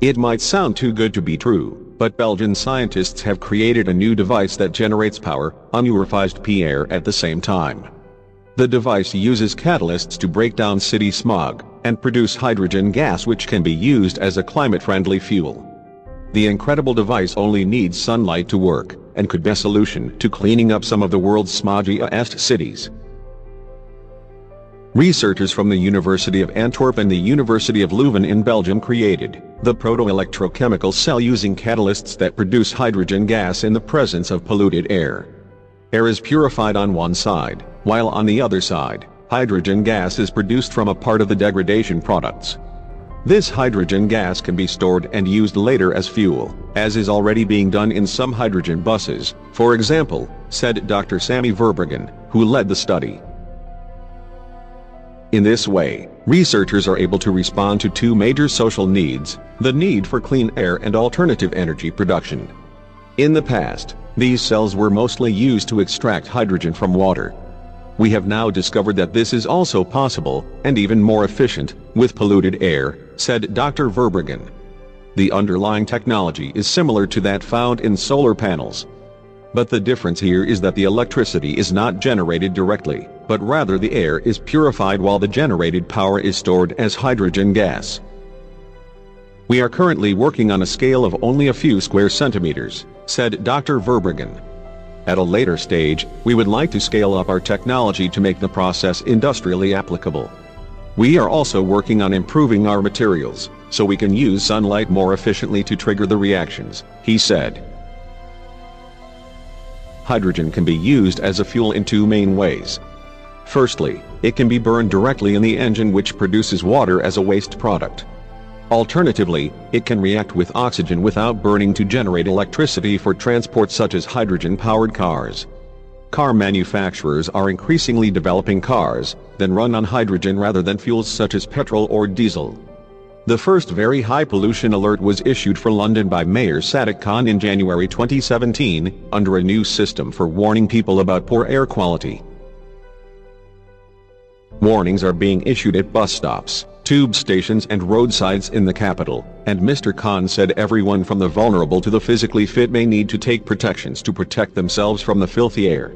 It might sound too good to be true, but Belgian scientists have created a new device that generates power, unpurified air at the same time. The device uses catalysts to break down city smog and produce hydrogen gas, which can be used as a climate-friendly fuel. The incredible device only needs sunlight to work, and could be a solution to cleaning up some of the world's smoggiest cities. Researchers from the University of Antwerp and the University of Leuven in Belgium created the proto-electrochemical cell using catalysts that produce hydrogen gas in the presence of polluted air. Air is purified on one side, while on the other side, hydrogen gas is produced from a part of the degradation products. This hydrogen gas can be stored and used later as fuel, as is already being done in some hydrogen buses, for example, said Dr. Sammy Verbruggen, who led the study. In this way, researchers are able to respond to two major social needs, the need for clean air and alternative energy production. In the past, these cells were mostly used to extract hydrogen from water. We have now discovered that this is also possible, and even more efficient, with polluted air, said Dr. Verbruggen. The underlying technology is similar to that found in solar panels. But the difference here is that the electricity is not generated directly, but rather the air is purified while the generated power is stored as hydrogen gas. We are currently working on a scale of only a few square centimeters, said Dr. Verbruggen. At a later stage, we would like to scale up our technology to make the process industrially applicable. We are also working on improving our materials, so we can use sunlight more efficiently to trigger the reactions, he said. Hydrogen can be used as a fuel in two main ways. Firstly, it can be burned directly in the engine, which produces water as a waste product. Alternatively, it can react with oxygen without burning to generate electricity for transport, such as hydrogen-powered cars. Car manufacturers are increasingly developing cars that run on hydrogen rather than fuels such as petrol or diesel. The first very high pollution alert was issued for London by Mayor Sadiq Khan in January 2017, under a new system for warning people about poor air quality. Warnings are being issued at bus stops, tube stations and roadsides in the capital, and Mr. Khan said everyone from the vulnerable to the physically fit may need to take protections to protect themselves from the filthy air.